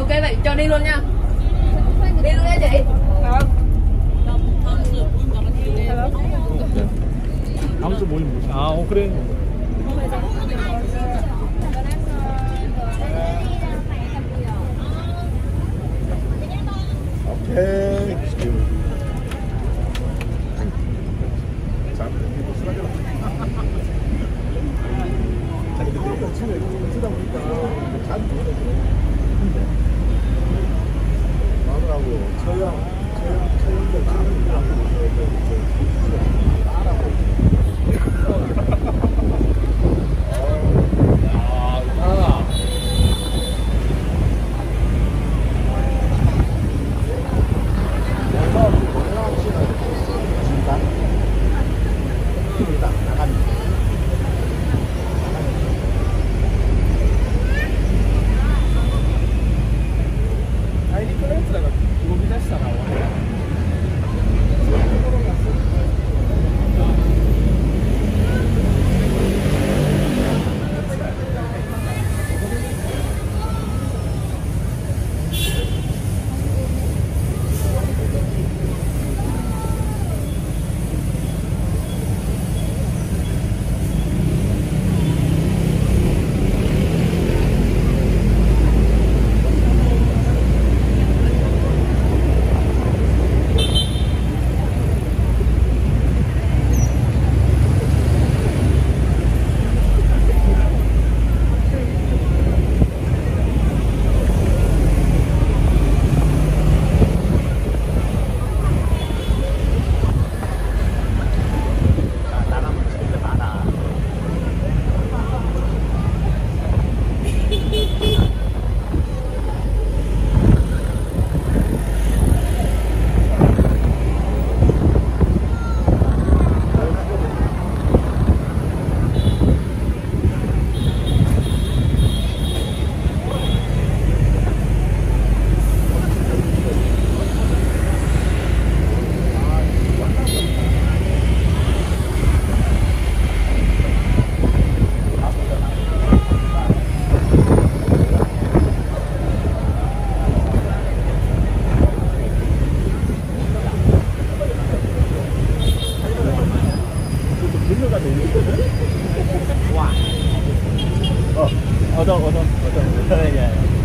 Ok vậy cho đi luôn nha. Đi luôn nha chị. Vâng. 아무도 뭘 못. 아, 그래. 오케이. 저희랑 표가 너무 있거든? 와. 얻어. 예.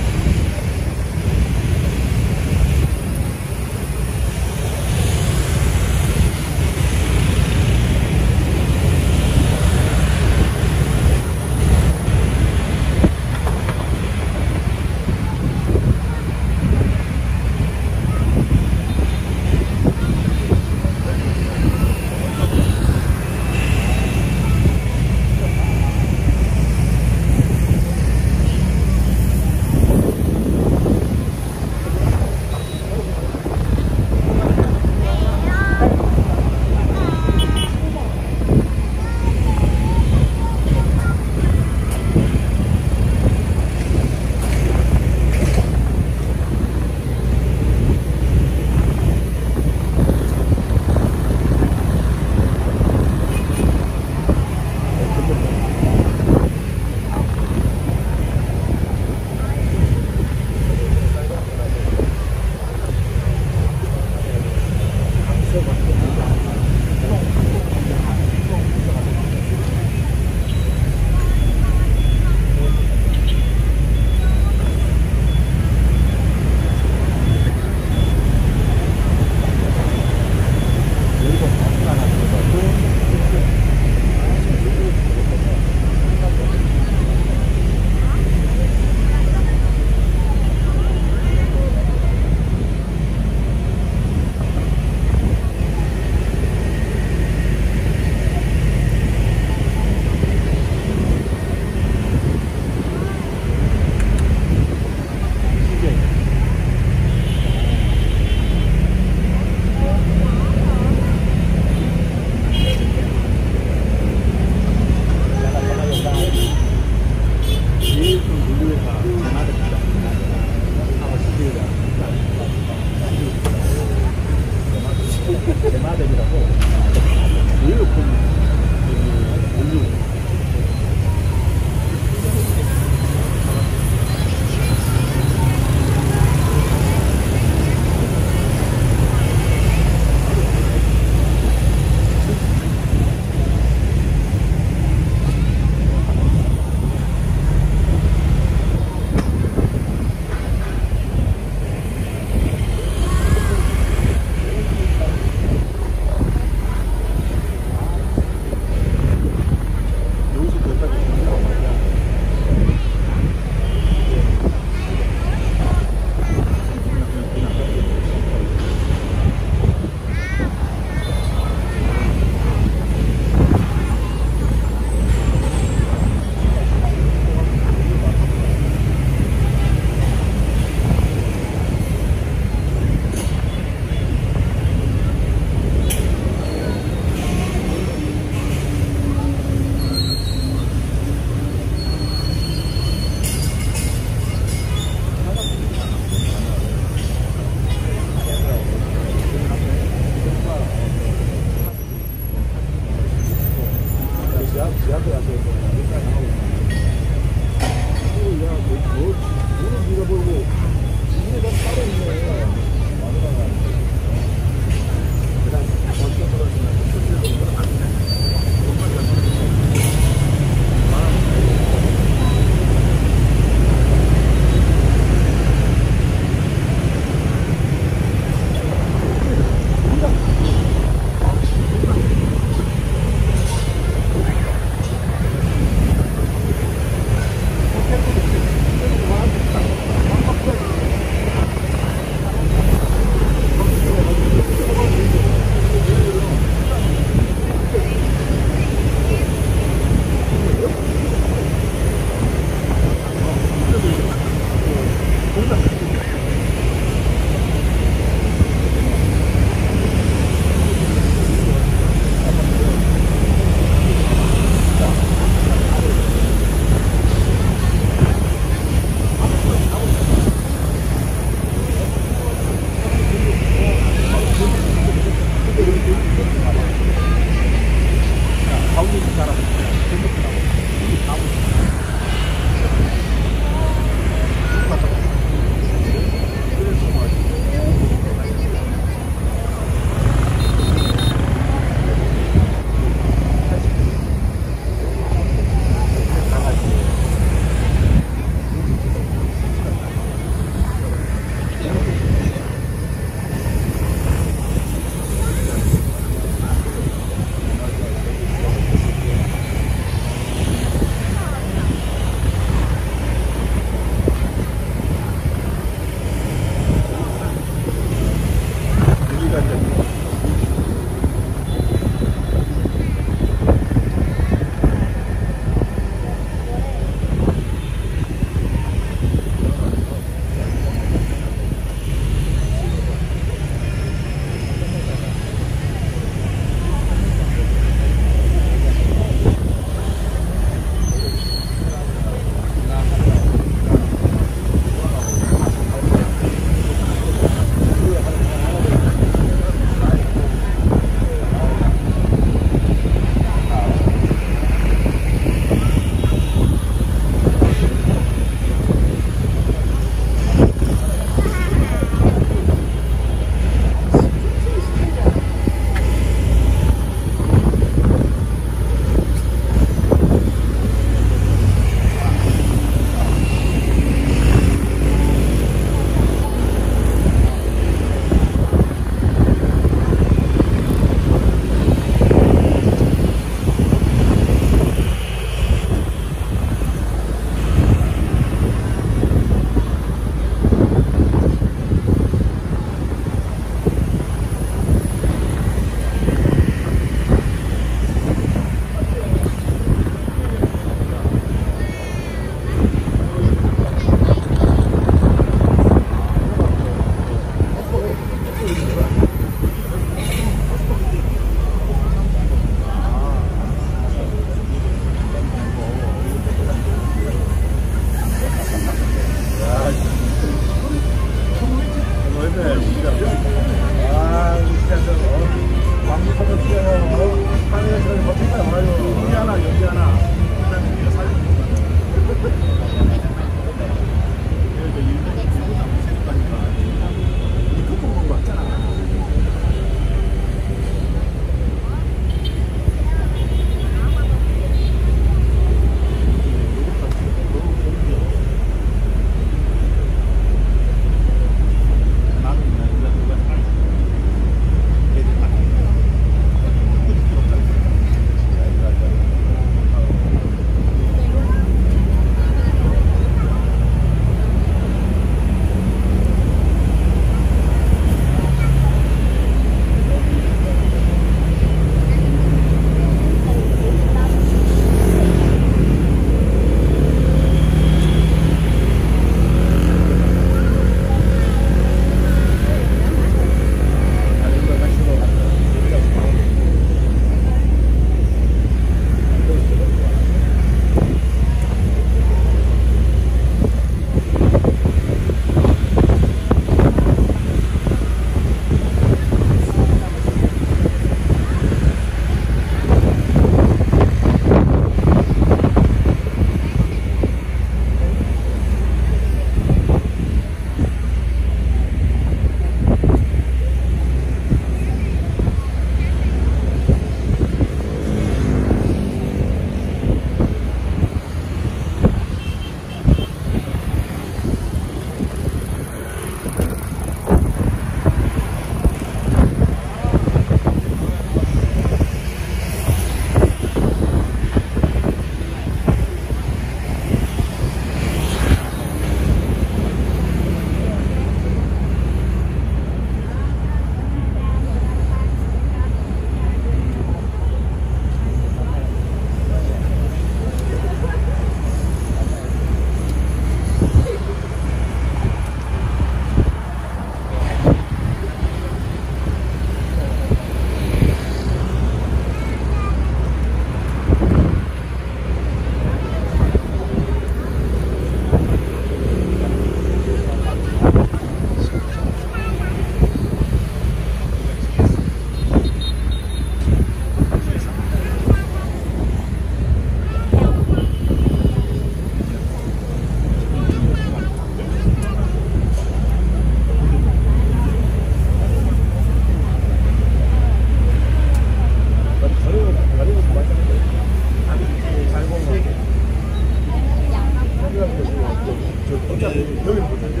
여기 못한데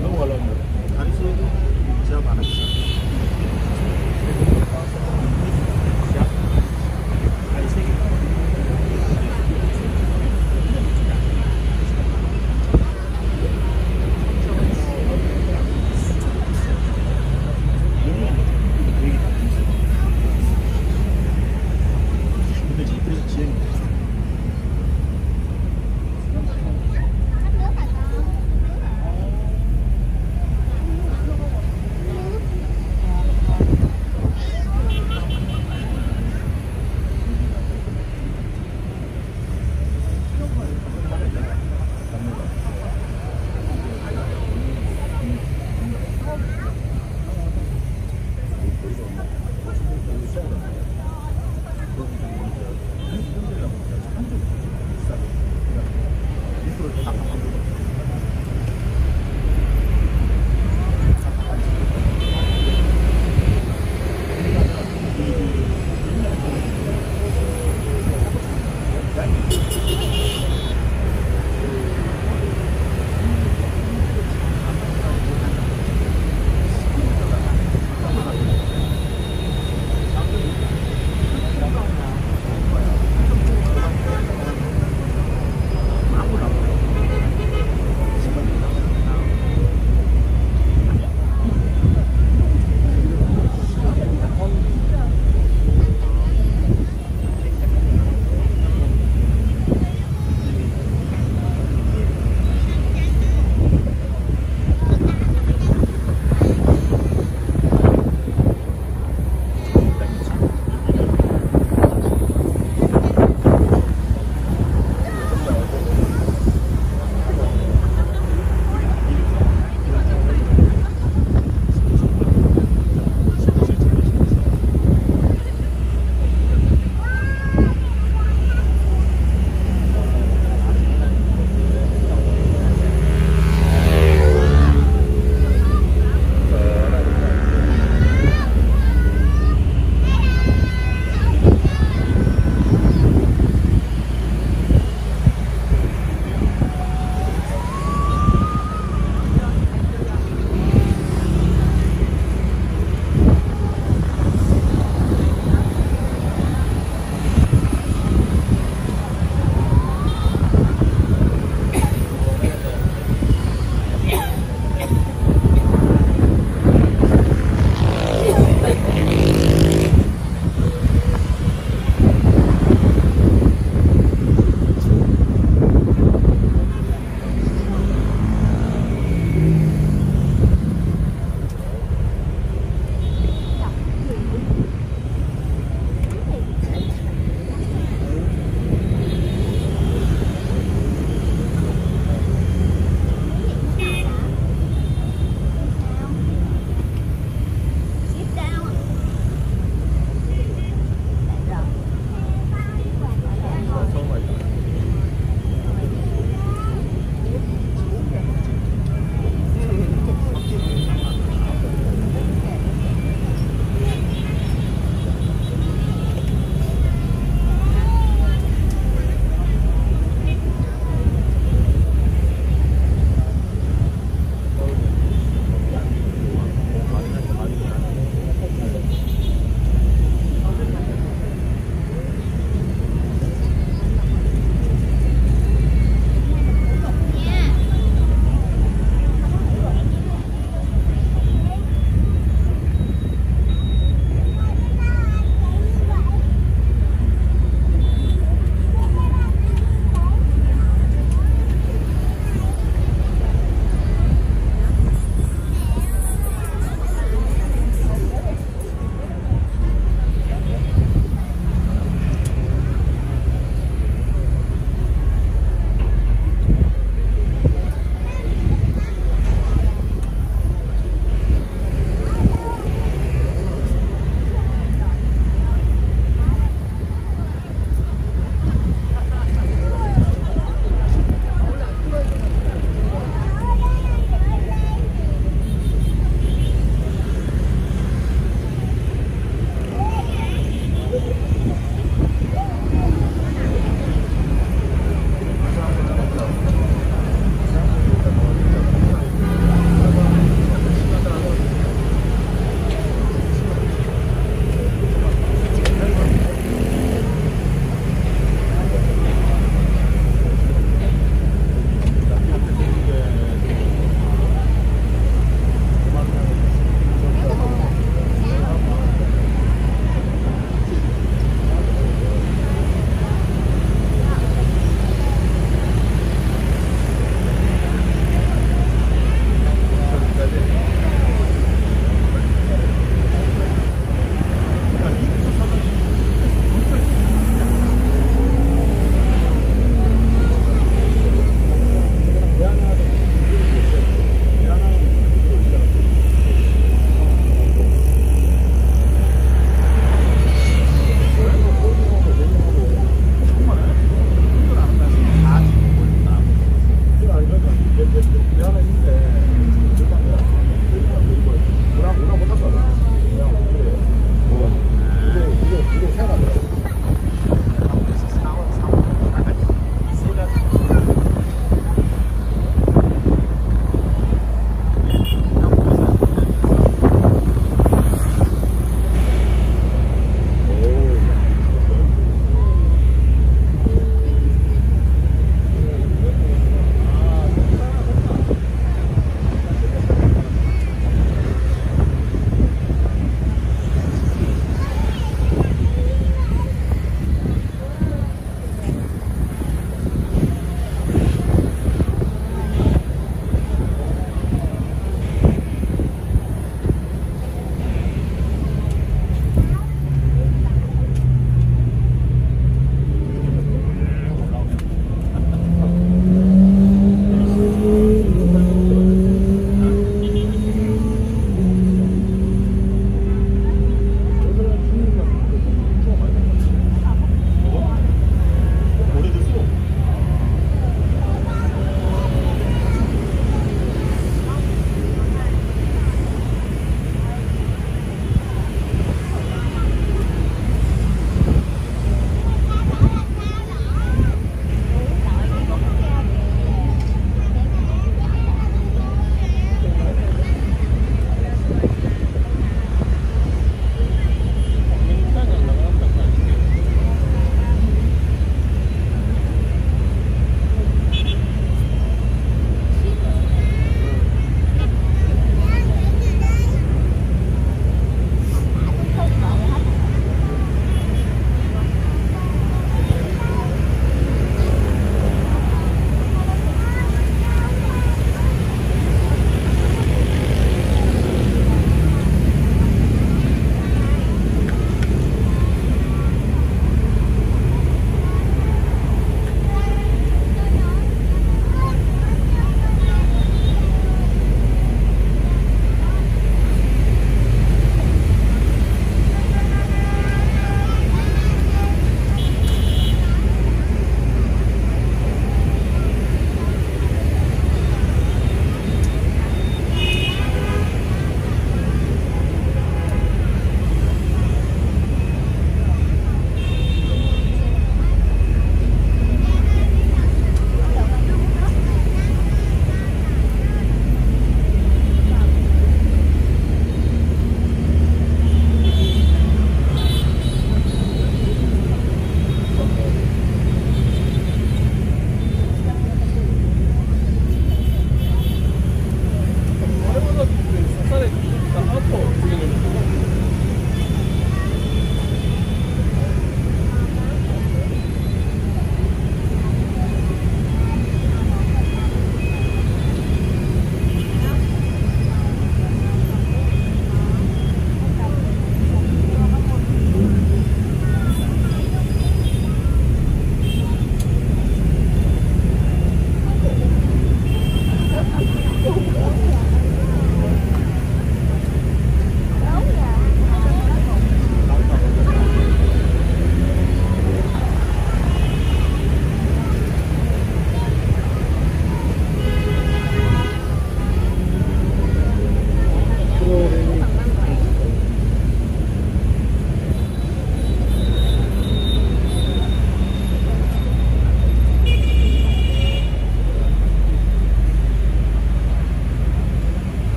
너무 갈라는데 다리수에도 제가 많았어요.